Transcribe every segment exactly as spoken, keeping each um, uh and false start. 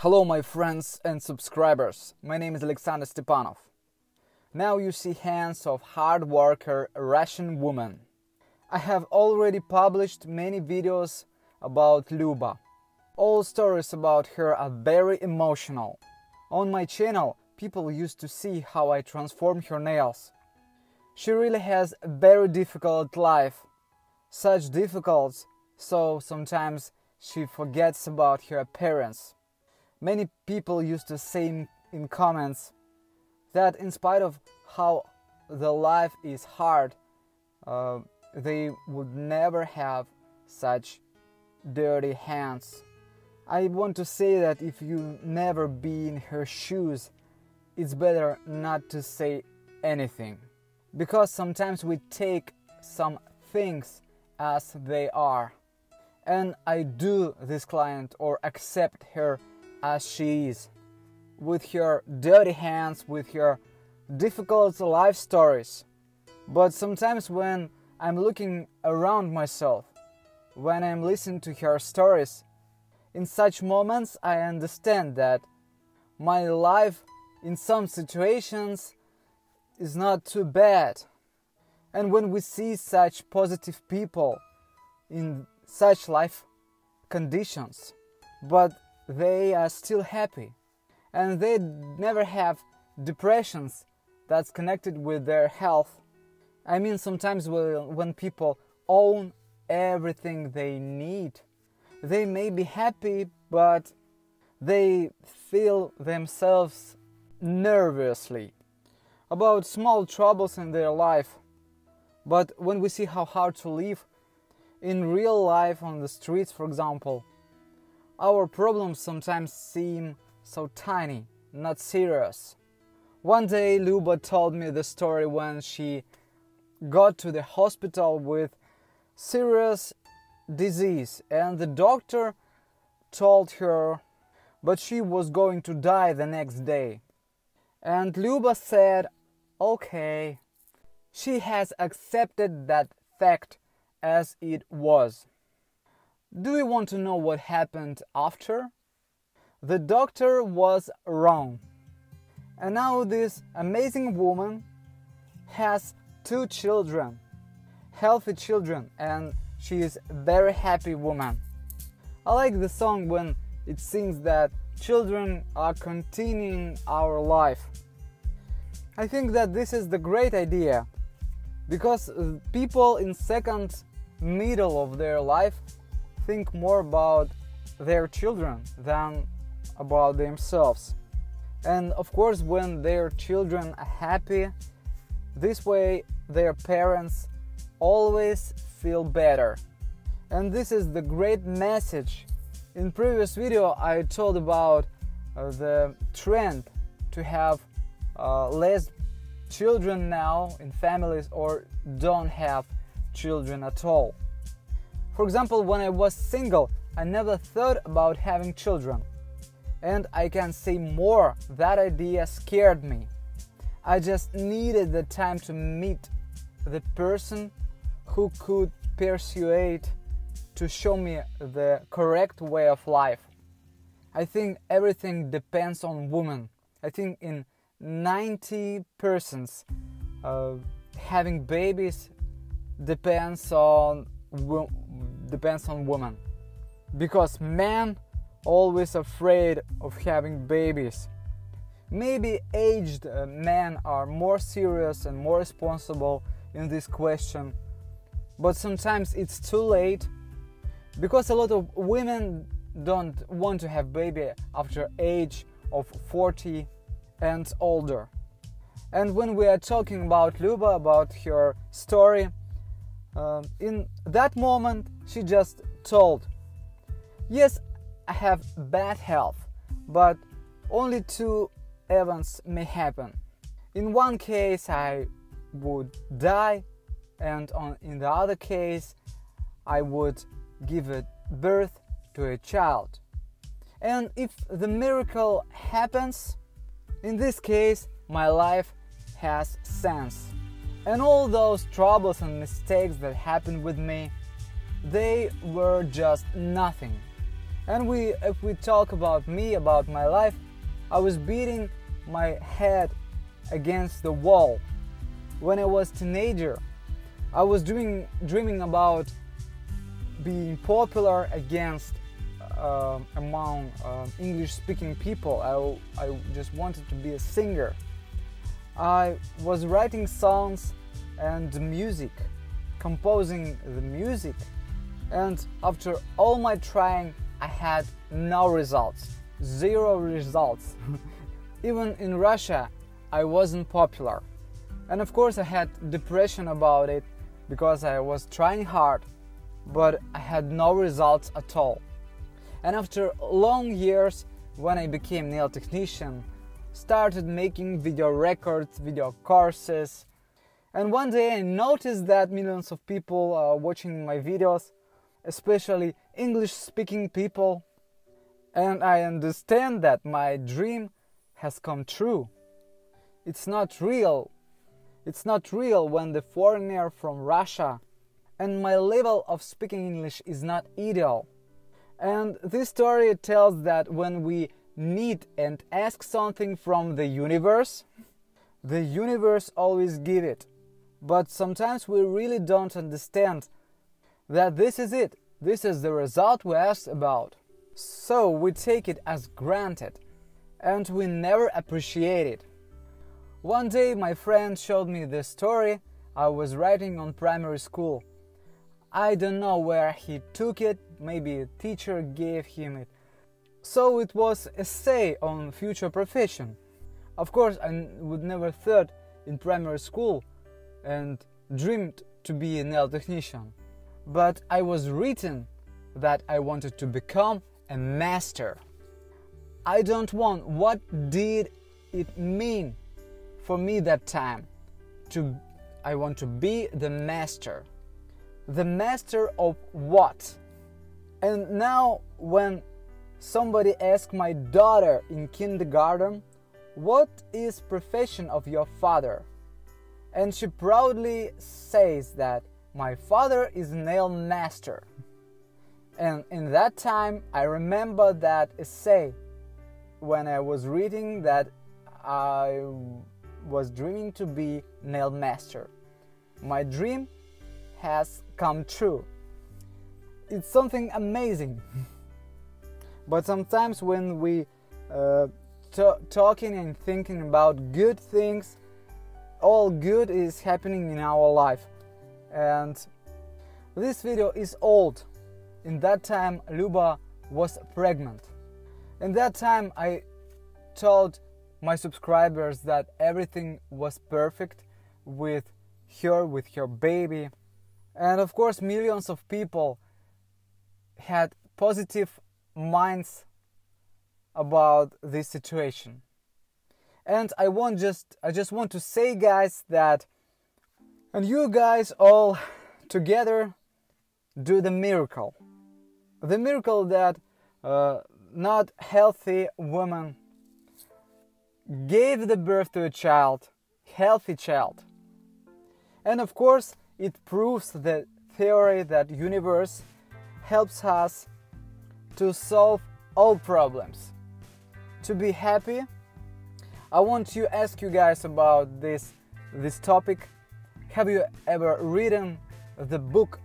Hello my friends and subscribers, my name is Alexander Stepanov. Now you see hands of hard worker Russian woman. I have already published many videos about Luba. All stories about her are very emotional. On my channel people used to see how I transform her nails. She really has a very difficult life. Such difficult, so sometimes she forgets about her appearance. Many people used to say in comments that in spite of how the life is hard, uh, they would never have such dirty hands. I want to say that if you never be in her shoes, it's better not to say anything. Because sometimes we take some things as they are. And I do this client or accept her as she is, with her dirty hands, with her difficult life stories. But sometimes when I'm looking around myself, when I'm listening to her stories, in such moments I understand that my life in some situations is not too bad. And when we see such positive people in such life conditions, but they are still happy and they never have depressions that's connected with their health. I mean, sometimes when people own everything they need, they may be happy, but they feel themselves nervously about small troubles in their life. But when we see how hard to live in real life on the streets, for example, our problems sometimes seem so tiny, not serious. One day Luba told me the story when she got to the hospital with serious disease and the doctor told her but she was going to die the next day. And Luba said, okay. She has accepted that fact as it was. Do you want to know what happened after? The doctor was wrong. And now this amazing woman has two children, healthy children, and she is a very happy woman. I like the song when it sings that children are continuing our life. I think that this is the great idea, because people in second middle of their life think more about their children than about themselves. And of course, when their children are happy, this way their parents always feel better. And this is the great message. In previous video I told about uh, the trend to have uh, less children now in families or don't have children at all. For example, when I was single, I never thought about having children. And I can say more, that idea scared me. I just needed the time to meet the person who could persuade to show me the correct way of life. I think everything depends on women. I think in ninety percent uh, having babies depends on depends on women, because men always afraid of having babies. Maybe aged men are more serious and more responsible in this question, but sometimes it's too late, because a lot of women don't want to have baby after age of forty and older. And when we are talking about Luba, about her story, Uh, in that moment she just told, yes, I have bad health, but only two events may happen. In one case I would die, and on, in the other case I would give a birth to a child. And if the miracle happens, in this case my life has sense. And all those troubles and mistakes that happened with me, they were just nothing. And we, if we talk about me, about my life, I was beating my head against the wall when I was teenager. I was dreaming, dreaming about being popular against uh, among uh, English-speaking people. I, I just wanted to be a singer. I was writing songs and music, composing the music, and after all my trying, I had no results, zero results. Even in Russia, I wasn't popular. And of course I had depression about it, because I was trying hard, but I had no results at all. And after long years, when I became nail technician, started making video records, video courses, and one day I noticed that millions of people are watching my videos, especially English-speaking people, and I understand that my dream has come true. It's not real. It's not real when the foreigner from Russia, and my level of speaking English is not ideal. And this story tells that when we need and ask something from the universe, the universe always gives it. But sometimes we really don't understand that this is it. This is the result we asked about. So we take it as granted, and we never appreciate it. One day my friend showed me the story I was writing on primary school. I don't know where he took it, maybe a teacher gave him it. So it was an essay on future profession. Of course I would never thought in primary school and dreamed to be a nail technician. But I was written that I wanted to become a master. I don't want what did it mean for me that time. To, I want to be the master. The master of what? And now when somebody asks my daughter in kindergarten, what is profession of your father? And she proudly says that my father is nail master. And in that time I remember that essay when I was reading that I was dreaming to be nail master. My dream has come true. It's something amazing. But sometimes when we uh, talking and thinking about good things, all good is happening in our life. And this video is old. In that time Luba was pregnant. In that time I told my subscribers that everything was perfect with her, with her baby. And of course millions of people had positive minds about this situation. And I want just I just want to say, guys, that and you guys all together do the miracle. The miracle that uh, not healthy woman gave the birth to a child, healthy child. And of course it proves the theory that universe helps us to solve all problems, to be happy. I want to ask you guys about this, this topic. Have you ever written the book?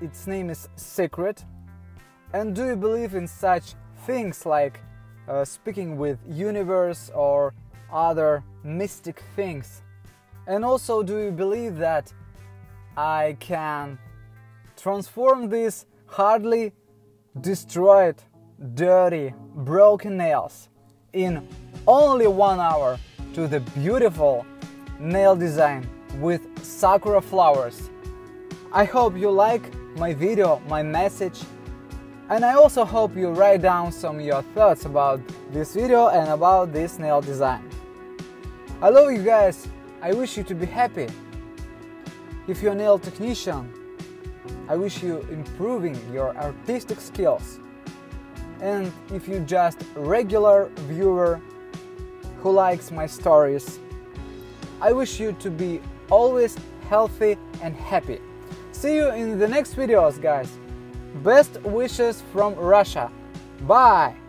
Its name is Secret. And do you believe in such things like uh, speaking with universe or other mystic things? And also, do you believe that I can transform these hardly destroyed, dirty, broken nails in only one hour to the beautiful nail design with Sakura flowers? I hope you like my video, my message, and I also hope you write down some of your thoughts about this video and about this nail design. I love you guys, I wish you to be happy. If you're a nail technician, I wish you improving your artistic skills. And if you're just a regular viewer who likes my stories, I wish you to be always healthy and happy. See you in the next videos, guys. Best wishes from Russia. Bye!